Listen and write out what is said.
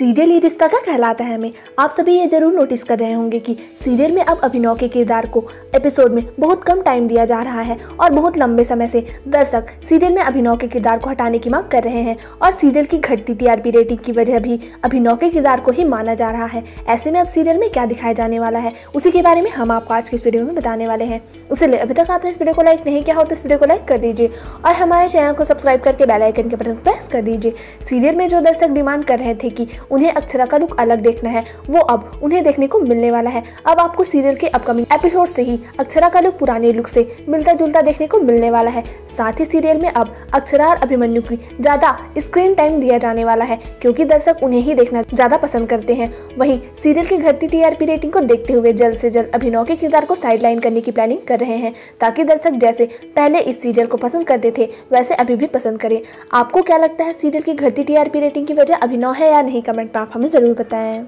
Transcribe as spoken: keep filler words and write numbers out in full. Serial ये रिश्ता क्या कहलाता है में आप सभी ये जरूर नोटिस कर रहे होंगे कि सीरियल में अब अभिनव के किरदार को एपिसोड में बहुत कम टाइम दिया जा रहा है और बहुत लंबे समय से दर्शक सीरियल में अभिनव के किरदार को हटाने की मांग कर रहे हैं और सीरियल की घटती टीआरपी रेटिंग की वजह भी अभिनव के किरदार को ही माना जा रहा है। ऐसे में अब सीरियल में क्या दिखाया जाने वाला है उसी के बारे में हम आपको आज की इस वीडियो में बताने वाले हैं। इसलिए अभी तक आपने इस वीडियो को लाइक नहीं किया हो तो इस वीडियो को लाइक कर दीजिए और हमारे चैनल को सब्सक्राइब करके बेल आइकन के बटन प्रेस कर दीजिए। सीरियल में जो दर्शक डिमांड कर रहे थे कि उन्हें अक्षरा का लुक अलग देखना है वो अब उन्हें देखने को मिलने वाला है। अब आपको सीरियल के अपकमिंग एपिसोड से ही अक्षरा का लुक पुराने लुक से मिलता जुलता देखने को मिलने वाला है। साथ ही सीरियल में अब अक्षरा और अभिमन्यु की ज्यादा स्क्रीन टाइम दिया जाने वाला है क्योंकि दर्शक उन्हें ही देखना ज्यादा पसंद करते हैं। वहीं सीरियल की घटती टीआरपी रेटिंग को देखते हुए जल्द से जल्द अभिनव के किरदार को साइडलाइन करने की प्लानिंग कर रहे हैं ताकि दर्शक जैसे पहले इस सीरियल को पसंद करते थे वैसे अभी भी पसंद करें। आपको क्या लगता है सीरियल की घटती टीआरपी रेटिंग की वजह अभिनव है या नहीं? कमेंट में आप हमें जरूर बताएं।